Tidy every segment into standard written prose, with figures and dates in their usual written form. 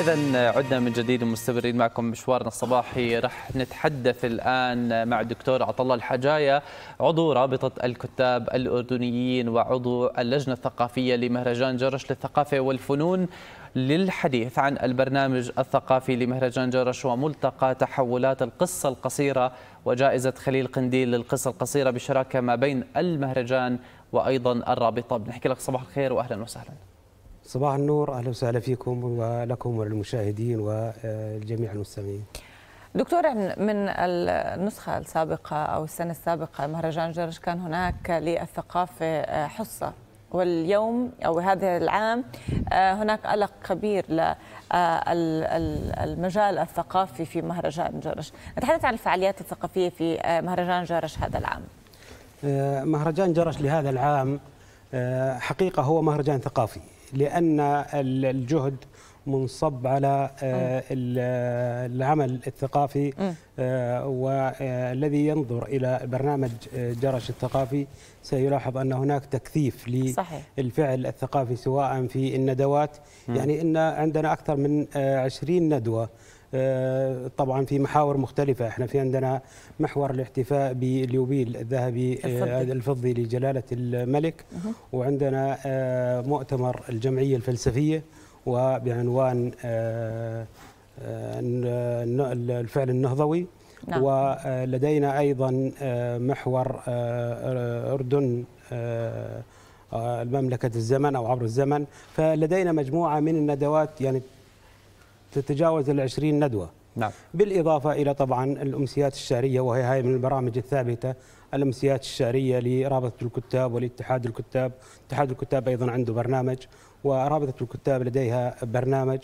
إذا عدنا من جديد ومستمرين معكم مشوارنا الصباحي. رح نتحدث الآن مع الدكتور عطالله الحجايا، عضو رابطة الكتاب الأردنيين وعضو اللجنة الثقافية لمهرجان جرش للثقافة والفنون، للحديث عن البرنامج الثقافي لمهرجان جرش وملتقى تحولات القصة القصيرة وجائزة خليل قنديل للقصة القصيرة بشراكة ما بين المهرجان وأيضا الرابطة. بنحكي لك صباح الخير وأهلا وسهلا. صباح النور، أهلا وسهلا فيكم ولكم وللمشاهدين والجميع المستمعين. دكتور، من النسخة السابقة أو السنة السابقة مهرجان جرش كان هناك للثقافة حصة، واليوم أو هذا العام هناك قلق كبير للمجال الثقافي في مهرجان جرش. نتحدث عن الفعاليات الثقافية في مهرجان جرش هذا العام. مهرجان جرش لهذا العام حقيقة هو مهرجان ثقافي، لأن الجهد منصب على العمل الثقافي، والذي ينظر إلى برنامج جرش الثقافي سيلاحظ أن هناك تكثيف للفعل الثقافي سواء في الندوات. يعني إن عندنا أكثر من 20 ندوة طبعا في محاور مختلفة. احنا في عندنا محور الاحتفاء باليوبيل الذهبي الفضي لجلالة الملك، وعندنا مؤتمر الجمعية الفلسفية وبعنوان الفعل النهضوي. ولدينا أيضا محور أردن المملكة الزمن أو عبر الزمن. فلدينا مجموعة من الندوات يعني تتجاوز 20 ندوة. بالإضافة إلى طبعا الأمسيات الشعرية، وهي هاي من البرامج الثابتة، الأمسيات الشعرية لرابطة الكتاب والاتحاد الكتاب. اتحاد الكتاب أيضا عنده برنامج، ورابطة الكتاب لديها برنامج.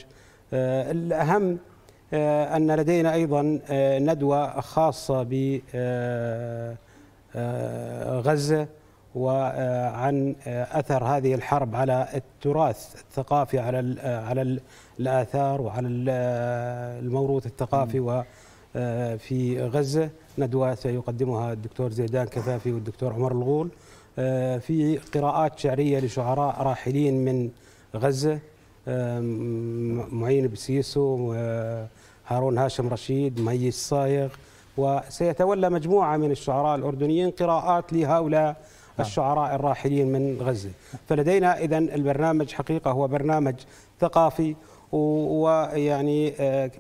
الأهم أن لدينا أيضا ندوة خاصة بغزة وعن أثر هذه الحرب على التراث الثقافي، على الآثار وعلى الموروث الثقافي وفي غزة. ندوة سيقدمها الدكتور زيدان كفافي والدكتور عمر الغول، في قراءات شعرية لشعراء راحلين من غزة، معين بسيسو، هارون هاشم رشيد، مي الصايغ، وسيتولى مجموعة من الشعراء الأردنيين قراءات لهؤلاء الشعراء الراحلين من غزة. فلدينا إذن البرنامج حقيقة هو برنامج ثقافي. ويعني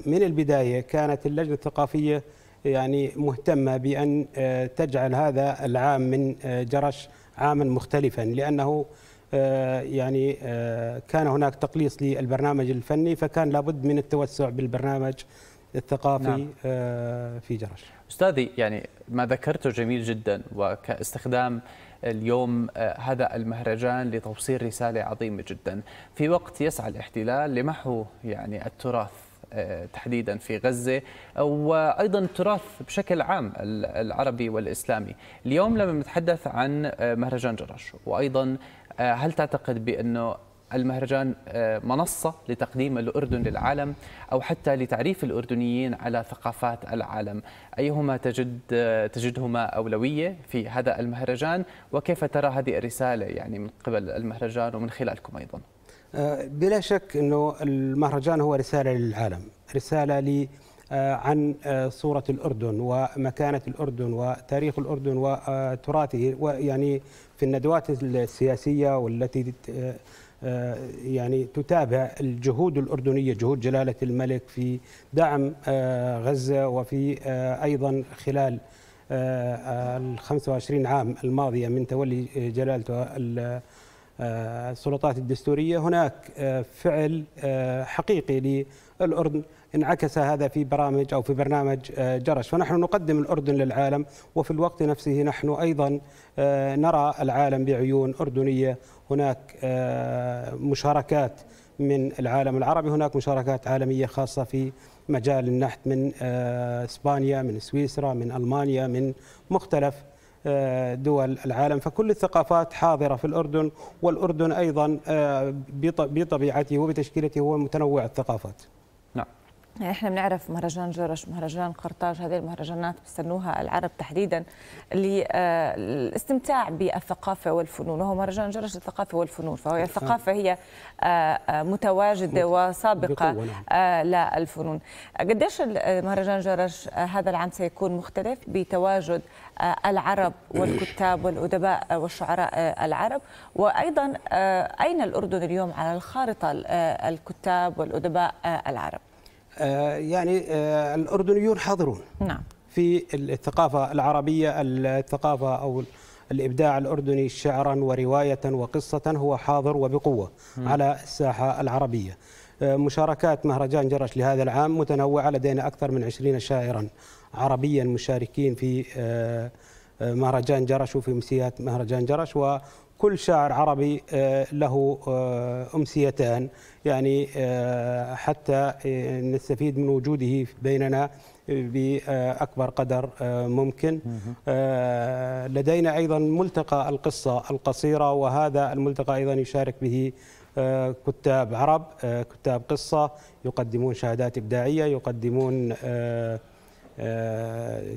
من البداية كانت اللجنة الثقافية يعني مهتمة بأن تجعل هذا العام من جرش عاما مختلفا، لأنه يعني كان هناك تقليص للبرنامج الفني، فكان لابد من التوسع بالبرنامج الثقافي في جرش. أستاذي، يعني ما ذكرته جميل جدا، وكاستخدام اليوم هذا المهرجان لتوصيل رسالة عظيمة جدا في وقت يسعى الاحتلال لمحو يعني التراث تحديدا في غزة، وأيضا التراث بشكل عام العربي والإسلامي. اليوم لما نتحدث عن مهرجان جرش، وأيضا هل تعتقد بأنه المهرجان منصة لتقديم الأردن للعالم، أو حتى لتعريف الأردنيين على ثقافات العالم، أيهما تجدهما أولوية في هذا المهرجان، وكيف ترى هذه الرسالة يعني من قبل المهرجان ومن خلالكم أيضا؟ بلا شك أنه المهرجان هو رسالة للعالم، رسالة عن صورة الأردن ومكانة الأردن وتاريخ الأردن وتراثه. ويعني في الندوات السياسية والتي يعني تتابع الجهود الأردنية، جهود جلالة الملك في دعم غزة، وفي أيضا خلال ال 25 عام الماضية من تولي جلالته السلطات الدستورية، هناك فعل حقيقي للأردن انعكس هذا في برامج أو في برنامج جرش. فنحن نقدم الأردن للعالم، وفي الوقت نفسه نحن أيضا نرى العالم بعيون أردنية. هناك مشاركات من العالم العربي، هناك مشاركات عالمية خاصة في مجال النحت من إسبانيا، من سويسرا، من ألمانيا، من مختلف دول العالم. فكل الثقافات حاضرة في الأردن، والأردن أيضا بطبيعته وبتشكيلته هو متنوع الثقافات. يعني احنا بنعرف مهرجان جرش، مهرجان قرطاج، هذه المهرجانات بيستنوها العرب تحديدا للاستمتاع بالثقافه والفنون، وهو مهرجان جرش للثقافه والفنون، فهي الثقافه هي متواجده وسابقه للفنون. قديش مهرجان جرش هذا العام سيكون مختلف بتواجد العرب والكتاب والادباء والشعراء العرب، وايضا اين الاردن اليوم على الخارطه الكتاب والادباء العرب؟ يعني الأردنيون حاضرون في الثقافة العربية، الثقافة أو الإبداع الأردني شعرا ورواية وقصة هو حاضر وبقوة على الساحة العربية. مشاركات مهرجان جرش لهذا العام متنوعة، لدينا أكثر من 20 شاعرا عربيا مشاركين في مهرجان جرش وفي أمسيات مهرجان جرش، وكل شاعر عربي له أمسيتان، يعني حتى نستفيد من وجوده بيننا بأكبر قدر ممكن. لدينا أيضا ملتقى القصة القصيرة، وهذا الملتقى أيضا يشارك به كتاب عرب، كتاب قصة يقدمون شهادات إبداعية، يقدمون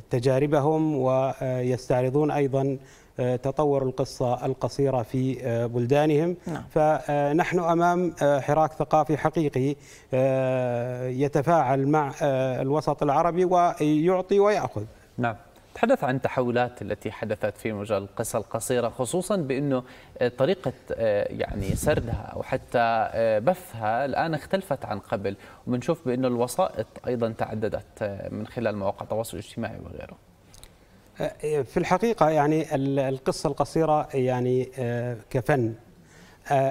تجاربهم، ويستعرضون أيضا تطور القصة القصيرة في بلدانهم. فنحن أمام حراك ثقافي حقيقي يتفاعل مع الوسط العربي ويعطي ويأخذ. نعم، تحدث عن التحولات التي حدثت في مجال القصة القصيرة، خصوصا بأنه طريقة يعني سردها أو حتى بثها الآن اختلفت عن قبل، وبنشوف بأنه الوسائط أيضا تعددت من خلال مواقع التواصل الاجتماعي وغيره. في الحقيقة يعني القصة القصيرة يعني كفن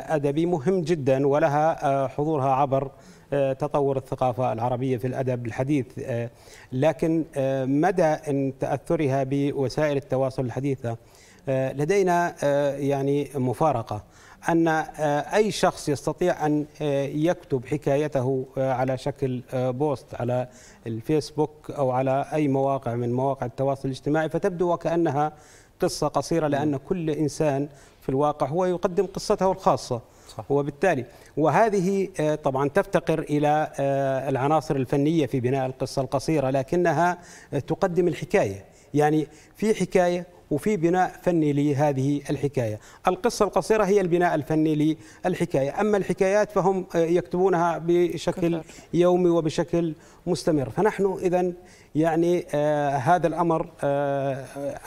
أدبي مهم جدا، ولها حضورها عبر تطور الثقافة العربية في الأدب الحديث، لكن مدى تأثرها بوسائل التواصل الحديثة لدينا يعني مفارقة، أن أي شخص يستطيع أن يكتب حكايته على شكل بوست على الفيسبوك أو على أي مواقع من مواقع التواصل الاجتماعي، فتبدو وكأنها قصة قصيرة، لأن كل إنسان في الواقع هو يقدم قصته الخاصة. صح. وبالتالي وهذه طبعا تفتقر إلى العناصر الفنية في بناء القصة القصيرة، لكنها تقدم الحكاية، يعني في حكاية وفي بناء فني لهذه الحكاية. القصة القصيرة هي البناء الفني للحكاية، أما الحكايات فهم يكتبونها بشكل يومي وبشكل مستمر. فنحن إذن يعني هذا الأمر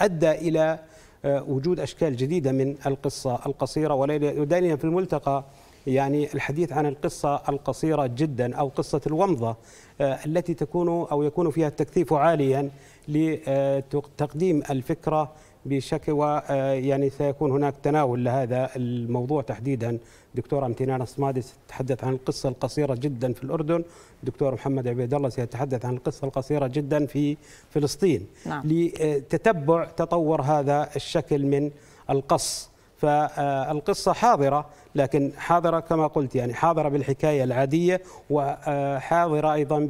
أدى إلى وجود أشكال جديدة من القصة القصيرة، ولدينا في الملتقى يعني الحديث عن القصة القصيرة جدا أو قصة الومضة التي تكون أو يكون فيها التكثيف عاليا لتقديم الفكرة بشكل، ويعني سيكون هناك تناول لهذا الموضوع تحديدا. دكتورة امتنان الصمادي ستتحدث عن القصة القصيرة جدا في الأردن، دكتور محمد عبيد الله سيتحدث عن القصة القصيرة جدا في فلسطين. نعم. لتتبع تطور هذا الشكل من القص، فالقصة حاضرة، لكن حاضرة كما قلت يعني حاضرة بالحكاية العادية، وحاضرة أيضا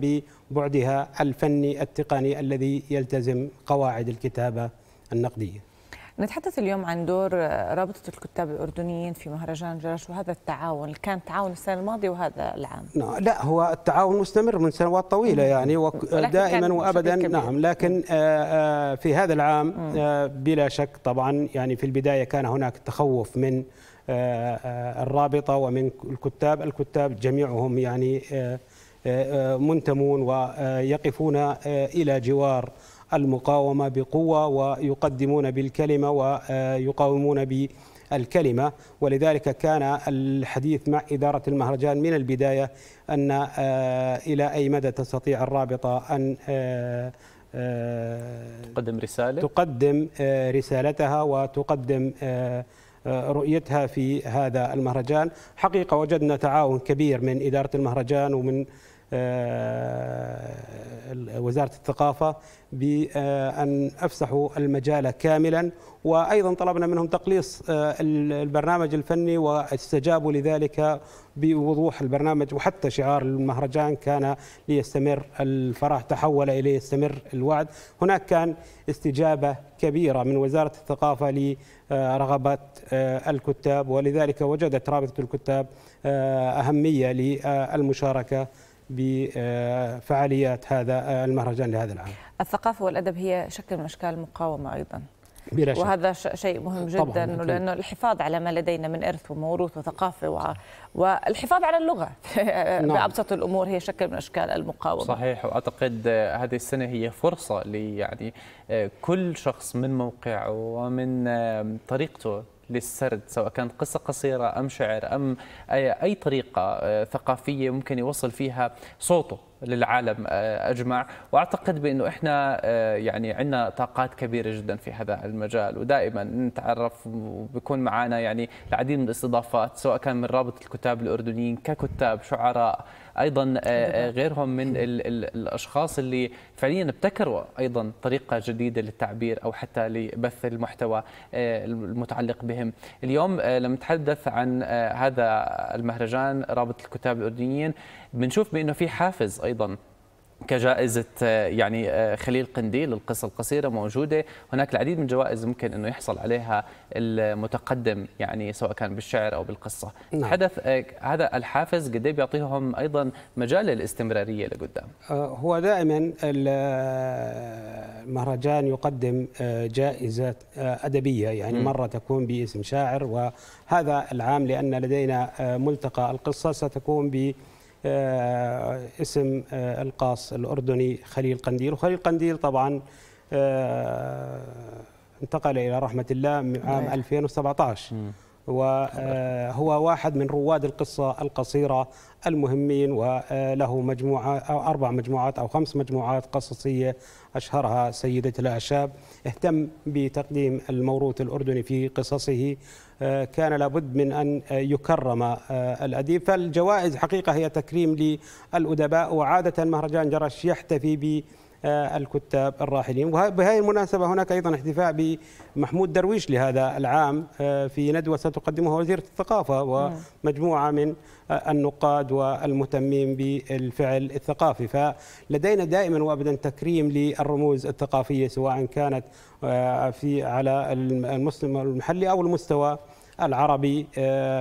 ببعدها الفني التقني الذي يلتزم قواعد الكتابة النقدية. نتحدث اليوم عن دور رابطة الكتاب الأردنيين في مهرجان جرش وهذا التعاون، كان تعاون السنة الماضية وهذا العام. لا، هو التعاون مستمر من سنوات طويلة يعني ودائما وأبدا. نعم، لكن في هذا العام بلا شك طبعا يعني في البداية كان هناك تخوف من الرابطة ومن الكتاب جميعهم يعني منتمون ويقفون إلى جوار المقاومة بقوة، ويقدمون بالكلمة ويقاومون بالكلمة، ولذلك كان الحديث مع إدارة المهرجان من البداية أن إلى أي مدى تستطيع الرابطة أن تقدم رسالتها وتقدم رؤيتها في هذا المهرجان. حقيقة وجدنا تعاون كبير من إدارة المهرجان ومن وزارة الثقافة بأن أفسحوا المجال كاملا، وأيضا طلبنا منهم تقليص البرنامج الفني واستجابوا لذلك بوضوح البرنامج، وحتى شعار المهرجان كان ليستمر الفرح تحول إلى يستمر الوعد. هناك كان استجابة كبيرة من وزارة الثقافة لرغبات الكتاب، ولذلك وجدت رابطة الكتاب أهمية للمشاركة بفعاليات هذا المهرجان لهذا العام. الثقافة والأدب هي شكل من أشكال المقاومة أيضا، بلا شك، وهذا شيء مهم جدا، لأنه الحفاظ على ما لدينا من إرث وموروث وثقافة والحفاظ على اللغة بأبسط الأمور هي شكل من أشكال المقاومة. صحيح، وأعتقد هذه السنة هي فرصة يعني كل شخص من موقعه ومن طريقته للسرد، سواء كانت قصة قصيرة أم شعر أم أي طريقة ثقافية ممكن يوصل فيها صوته للعالم أجمع. وأعتقد بأنه إحنا يعني عندنا طاقات كبيرة جدا في هذا المجال، ودائما نتعرف وبيكون معنا يعني العديد من الاستضافات، سواء كان من رابطة الكتاب الأردنيين ككتاب شعراء، أيضا غيرهم من الأشخاص اللي فعليا ابتكروا أيضا طريقة جديدة للتعبير أو حتى لبث المحتوى المتعلق بهم. اليوم لما نتحدث عن هذا المهرجان رابطة الكتاب الأردنيين بنشوف بأنه في حافز أيضا، كجائزة يعني خليل قنديل للقصة القصيرة موجودة، هناك العديد من الجوائز ممكن أنه يحصل عليها المتقدم يعني سواء كان بالشعر أو بالقصة. نعم. حدث هذا الحافز قد ايه بيعطيهم أيضا مجال للاستمرارية لقدام؟ هو دائما المهرجان يقدم جائزة أدبية، يعني مرة تكون باسم شاعر، وهذا العام لأن لدينا ملتقى القصة ستكون ب اسم القاص الأردني خليل قنديل. وخليل قنديل طبعا انتقل إلى رحمة الله من عام 2017، وهو واحد من رواد القصة القصيرة المهمين، وله مجموعة أو 4 مجموعات أو 5 مجموعات قصصية أشهرها سيدة الأعشاب. اهتم بتقديم الموروث الأردني في قصصه، كان لابد من أن يكرم الأديب، فالجوائز حقيقة هي تكريم للأدباء، وعادة مهرجان جرش يحتفي ب الكتاب الراحلين. وبهذه المناسبة هناك أيضا احتفاء بمحمود درويش لهذا العام في ندوة ستقدمها وزيرة الثقافة ومجموعة من النقاد والمهتمين بالفعل الثقافي، فلدينا دائما وأبدا تكريم للرموز الثقافية سواء كانت على المستوى المحلي أو المستوى العربي،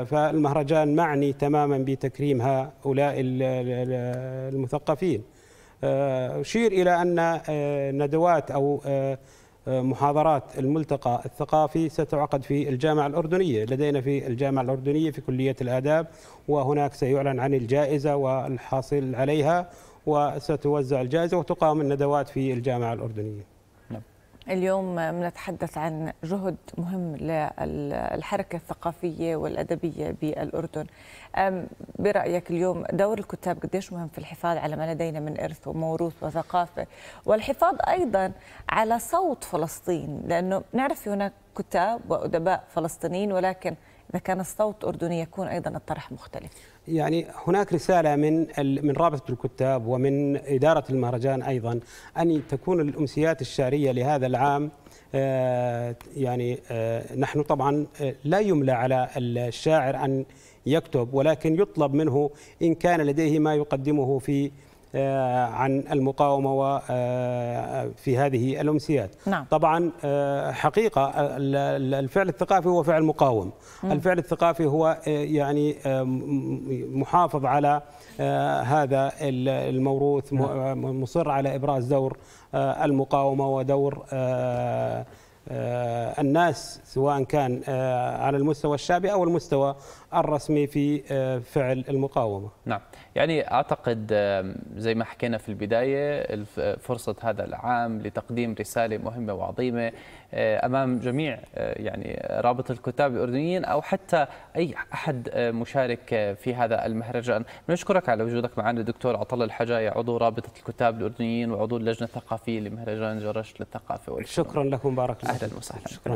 فالمهرجان معني تماما بتكريم هؤلاء المثقفين. أشير إلى أن ندوات أو محاضرات الملتقى الثقافي ستعقد في الجامعة الأردنية، لدينا في الجامعة الأردنية في كلية الآداب، وهناك سيعلن عن الجائزة والحاصل عليها وستوزع الجائزة وتقام الندوات في الجامعة الأردنية. اليوم بنتحدث عن جهد مهم للحركة الثقافية والأدبية بالأردن. برأيك اليوم دور الكتاب قديش مهم في الحفاظ على ما لدينا من إرث وموروث وثقافة، والحفاظ أيضا على صوت فلسطين، لأنه نعرف هناك كتاب وأدباء فلسطينيين، ولكن إذا كان الصوت أردني يكون أيضا الطرح مختلف. يعني هناك رسالة من رابطة الكتاب ومن إدارة المهرجان أيضا أن تكون الأمسيات الشعرية لهذا العام، يعني نحن طبعا لا يملى على الشاعر أن يكتب، ولكن يطلب منه إن كان لديه ما يقدمه في عن المقاومة وفي هذه الأمسيات. نعم. طبعا حقيقة الفعل الثقافي هو فعل مقاوم، الفعل الثقافي هو يعني محافظ على هذا الموروث، مصر على إبراز دور المقاومة ودور الناس سواء كان على المستوى الشعبي أو المستوى الرسمي في فعل المقاومة. نعم، يعني أعتقد زي ما حكينا في البداية فرصة هذا العام لتقديم رسالة مهمة وعظيمة أمام جميع يعني رابطة الكتاب الأردنيين أو حتى أي أحد مشارك في هذا المهرجان. نشكرك على وجودك معنا دكتور عطالله الحجايا، عضو رابطة الكتاب الأردنيين وعضو اللجنة الثقافية لمهرجان جرش للثقافة والفنون. شكرا لكم، بارك الله. أهلا وسهلا. شكرا.